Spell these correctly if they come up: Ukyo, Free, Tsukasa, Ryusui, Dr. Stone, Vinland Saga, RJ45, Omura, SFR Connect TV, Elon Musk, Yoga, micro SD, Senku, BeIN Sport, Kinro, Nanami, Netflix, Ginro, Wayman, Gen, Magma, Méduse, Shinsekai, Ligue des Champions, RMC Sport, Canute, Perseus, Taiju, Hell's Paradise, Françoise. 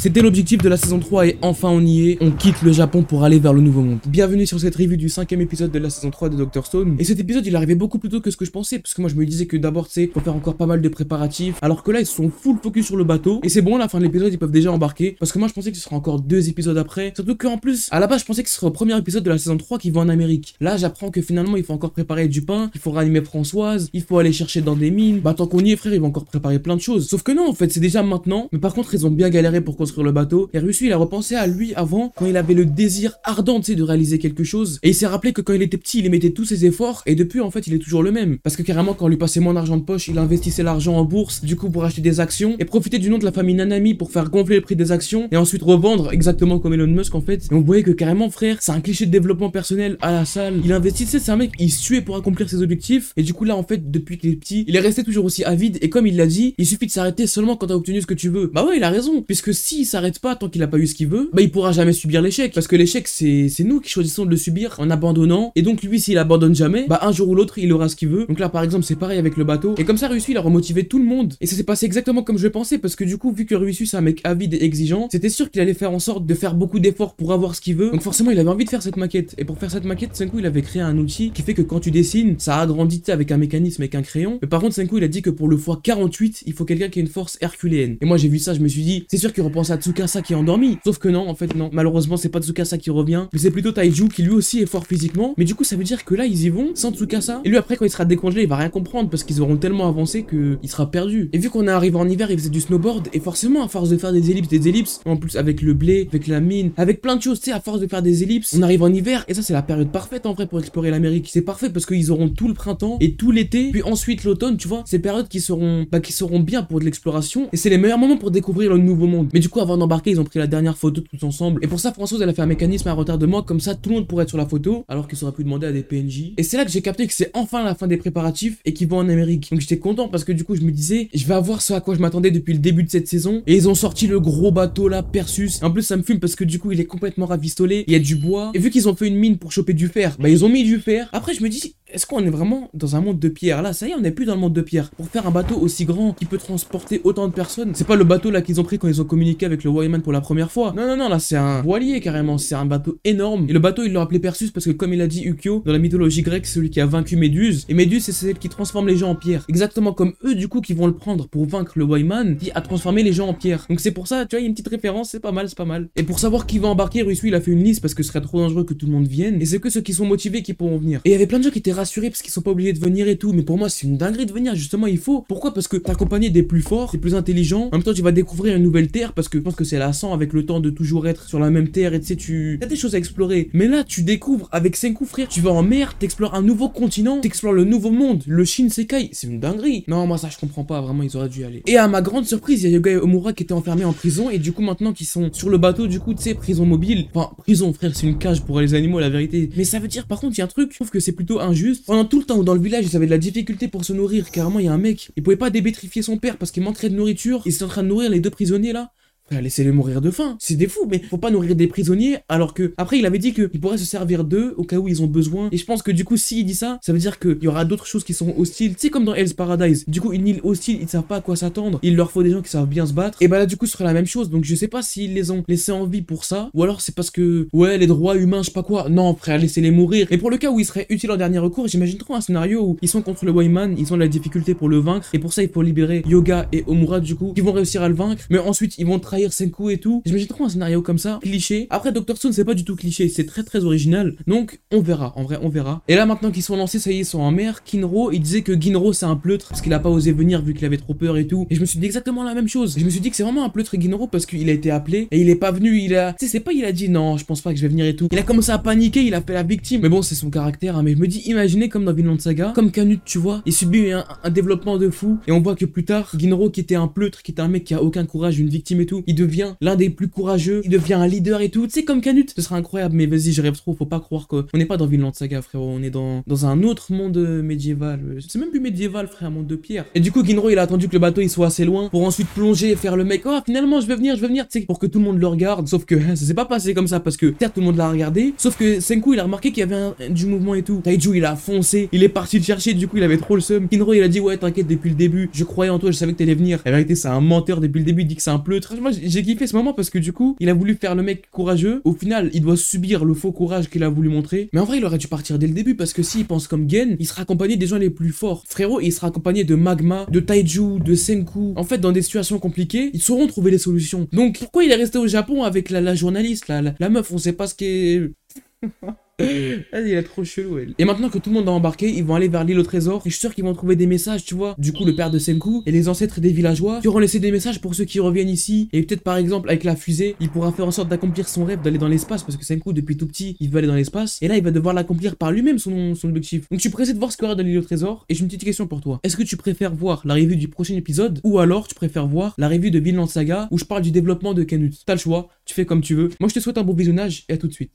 C'était l'objectif de la saison 3 et enfin on y est, on quitte le Japon pour aller vers le nouveau monde. Bienvenue sur cette review du 5ème épisode de la saison 3 de Dr. Stone. Et cet épisode il arrivait beaucoup plus tôt que ce que je pensais, parce que moi je me disais que d'abord c'est faut faire encore pas mal de préparatifs, alors que là ils sont full focus sur le bateau, et c'est bon à la fin de l'épisode ils peuvent déjà embarquer, parce que moi je pensais que ce sera encore 2 épisodes après, surtout qu'en plus à la base je pensais que ce serait le premier épisode de la saison 3 qui va en Amérique. Là j'apprends que finalement il faut encore préparer du pain, il faut ranimer Françoise, il faut aller chercher dans des mines, bah tant qu'on y est frère ils vont encore préparer plein de choses. Sauf que non en fait c'est déjà maintenant, mais par contre ils ont bien galéré pour construire le bateau. Et Ryusui il a repensé à lui avant, quand il avait le désir ardent de réaliser quelque chose, et il s'est rappelé que quand il était petit il émettait tous ses efforts, et depuis en fait il est toujours le même, parce que carrément quand on lui passait moins d'argent de poche il investissait l'argent en bourse du coup pour acheter des actions et profiter du nom de la famille Nanami pour faire gonfler le prix des actions et ensuite revendre, exactement comme Elon Musk en fait. Et on voyait que carrément frère c'est un cliché de développement personnel à la salle, il investissait, c'est un mec il suait pour accomplir ses objectifs, et du coup là en fait depuis qu'il est petit il est resté toujours aussi avide, et comme il l'a dit il suffit de s'arrêter seulement quand t'as obtenu ce que tu veux. Bah ouais il a raison, puisque s'il s'arrête pas tant qu'il a pas eu ce qu'il veut, bah il pourra jamais subir l'échec, parce que l'échec c'est nous qui choisissons de le subir en abandonnant, et donc lui s'il abandonne jamais, bah un jour ou l'autre il aura ce qu'il veut. Donc là par exemple c'est pareil avec le bateau, et comme ça Ryusui il a remotivé tout le monde, et ça s'est passé exactement comme je le pensais, parce que du coup vu que Ryusui c'est un mec avide et exigeant, c'était sûr qu'il allait faire en sorte de faire beaucoup d'efforts pour avoir ce qu'il veut, donc forcément il avait envie de faire cette maquette, et pour faire cette maquette Senku il avait créé un outil qui fait que quand tu dessines ça agrandit avec un mécanisme avec un crayon, mais par contre Senku il a dit que pour le x48 il faut quelqu'un qui a une force herculéenne, et moi j'ai vu ça je me suis dit c'est sûr qu'il repense à Tsukasa qui est endormi, sauf que non en fait non, malheureusement c'est pas Tsukasa qui revient, mais c'est plutôt Taiju qui lui aussi est fort physiquement, mais du coup ça veut dire que là ils y vont sans Tsukasa, et lui après quand il sera décongelé il va rien comprendre parce qu'ils auront tellement avancé que il sera perdu. Et vu qu'on est arrivé en hiver il faisait du snowboard, et forcément à force de faire des ellipses, en plus avec le blé, avec la mine, avec plein de choses, tu sais à force de faire des ellipses, on arrive en hiver, et ça c'est la période parfaite en vrai pour explorer l'Amérique, c'est parfait parce qu'ils auront tout le printemps et tout l'été, puis ensuite l'automne, tu vois, ces périodes qui seront bien pour de l'exploration, et c'est les meilleurs moments pour découvrir le nouveau monde. Mais du coup avant d'embarquer ils ont pris la dernière photo tous ensemble, et pour ça Françoise elle a fait un mécanisme à retardement, comme ça tout le monde pourrait être sur la photo alors qu'ils auraient pu demander à des PNJ, et c'est là que j'ai capté que c'est enfin la fin des préparatifs et qu'ils vont en Amérique. Donc j'étais content parce que du coup je me disais je vais avoir ce à quoi je m'attendais depuis le début de cette saison, et ils ont sorti le gros bateau là Perseus, et en plus ça me fume parce que du coup il est complètement ravistolé, il y a du bois, et vu qu'ils ont fait une mine pour choper du fer, bah ils ont mis du fer. Après je me dis est-ce qu'on est vraiment dans un monde de pierre là? Ça y est, on n'est plus dans le monde de pierre. Pour faire un bateau aussi grand qui peut transporter autant de personnes, c'est pas le bateau là qu'ils ont pris quand ils ont communiqué avec le Wayman pour la première fois. Non non non, là c'est un voilier carrément, c'est un bateau énorme. Et le bateau ils l'ont appelé Perseus parce que comme il a dit Ukyo, dans la mythologie grecque c'est celui qui a vaincu Méduse, et Méduse c'est celle qui transforme les gens en pierre. Exactement comme eux du coup qui vont le prendre pour vaincre le Wayman qui a transformé les gens en pierre. Donc c'est pour ça, tu vois, il y a une petite référence, c'est pas mal, c'est pas mal. Et pour savoir qui va embarquer, Ryusui il a fait une liste parce que ce serait trop dangereux que tout le monde vienne, et c'est que ceux qui sont motivés qui pourront venir. Et il y avait plein de gens qui étaient rassurés parce qu'ils sont pas obligés de venir et tout, mais pour moi c'est une dinguerie de venir, justement il faut. Pourquoi? Parce que t'accompagner des plus forts, des plus intelligents, en même temps tu vas découvrir une nouvelle terre, parce que je pense que c'est lassant avec le temps de toujours être sur la même terre, et tu sais t'as des choses à explorer, mais là tu découvres avec Senku frère, tu vas en mer, t'explores un nouveau continent, t'explores le nouveau monde, le Shinsekai, c'est une dinguerie. Non moi ça je comprends pas, vraiment ils auraient dû y aller. Et à ma grande surprise il y a Yoga et Omura qui étaient enfermés en prison, et du coup maintenant qu'ils sont sur le bateau, du coup tu sais prison mobile, enfin prison frère c'est une cage pour les animaux la vérité, mais ça veut dire par contre il y a un truc, je trouve que c'est plutôt injuste. Pendant tout le temps où dans le village ils avaient de la difficulté pour se nourrir, carrément il y a un mec, il pouvait pas débétrifier son père parce qu'il manquerait de nourriture, il était en train de nourrir les 2 prisonniers là. Laissez-les mourir de faim, c'est des fous, mais faut pas nourrir des prisonniers, alors que après il avait dit qu'il pourrait se servir d'eux au cas où ils ont besoin, et je pense que du coup s'il dit ça, ça veut dire qu'il y aura d'autres choses qui sont hostiles, tu sais comme dans Hell's Paradise, du coup une île hostile, ils savent pas à quoi s'attendre, il leur faut des gens qui savent bien se battre, et bah là du coup ce sera la même chose, donc je sais pas s'ils les ont laissés en vie pour ça, ou alors c'est parce que ouais les droits humains je sais pas quoi, non frère laissez-les mourir. Et pour le cas où ils seraient utiles en dernier recours, j'imagine trop un scénario où ils sont contre le Wayman, ils ont de la difficulté pour le vaincre, et pour ça il faut libérer Yoga et Omura du coup, qui vont réussir à le vaincre, mais ensuite ils vont Senku et tout. J'imagine trop un scénario comme ça, cliché. Après Dr. Stone c'est pas du tout cliché, c'est très très original, donc on verra, en vrai on verra. Et là maintenant qu'ils sont lancés, ça y est ils sont en mer, Kinro il disait que Ginro c'est un pleutre parce qu'il a pas osé venir vu qu'il avait trop peur et tout, et je me suis dit exactement la même chose, je me suis dit que c'est vraiment un pleutre Ginro parce qu'il a été appelé et il est pas venu, il a, tu sais c'est pas il a dit non je pense pas que je vais venir et tout, il a commencé à paniquer, il a fait la victime, mais bon c'est son caractère hein. Mais je me dis imaginez comme dans Vinland Saga, comme Canute tu vois, il subit un développement de fou, et on voit que plus tard Ginro qui était un pleutre, qui était un mec qui a aucun courage, une victime et tout, il devient l'un des plus courageux, il devient un leader et tout, tu sais comme Canute, ce sera incroyable. Mais vas-y je rêve trop, faut pas croire qu'on n'est pas dans Vinland Saga frérot, on est dans un autre monde médiéval, c'est même plus médiéval frère, un monde de pierre. Et du coup Ginro il a attendu que le bateau il soit assez loin pour ensuite plonger et faire le mec, oh finalement je vais venir, tu sais, pour que tout le monde le regarde, sauf que ça s'est pas passé comme ça parce que certes tout le monde l'a regardé, sauf que Senku il a remarqué qu'il y avait du mouvement et tout, Taiju il a foncé, il est parti le chercher, du coup il avait trop le seum, Ginro il a dit ouais t'inquiète depuis le début, je croyais en toi, je savais que t'allais venir, la vérité c'est un menteur depuis le début, il dit que c'est un pleutre. Moi j'ai kiffé ce moment parce que du coup, il a voulu faire le mec courageux. Au final, il doit subir le faux courage qu'il a voulu montrer. Mais en vrai, il aurait dû partir dès le début parce que s'il pense comme Gen, il sera accompagné des gens les plus forts. Frérot, il sera accompagné de Magma, de Taiju, de Senku. En fait, dans des situations compliquées, ils sauront trouver les solutions. Donc, pourquoi il est resté au Japon avec la journaliste, la meuf, on sait pas ce qu'est... Elle est trop chelou, elle. Et maintenant que tout le monde a embarqué, ils vont aller vers l'île au trésor. Et je suis sûr qu'ils vont trouver des messages, tu vois. Du coup, le père de Senku et les ancêtres des villageois qui auront laissé des messages pour ceux qui reviennent ici. Et peut-être par exemple, avec la fusée, il pourra faire en sorte d'accomplir son rêve d'aller dans l'espace. Parce que Senku, depuis tout petit, il veut aller dans l'espace. Et là, il va devoir l'accomplir par lui-même, son objectif. Donc, je suis pressé de voir ce qu'il y aura dans l'île au trésor. Et j'ai une petite question pour toi. Est-ce que tu préfères voir la revue du prochain épisode ou alors tu préfères voir la revue de Vinland Saga où je parle du développement de Canute? T'as le choix, tu fais comme tu veux. Moi, je te souhaite un bon visionnage et à tout de suite.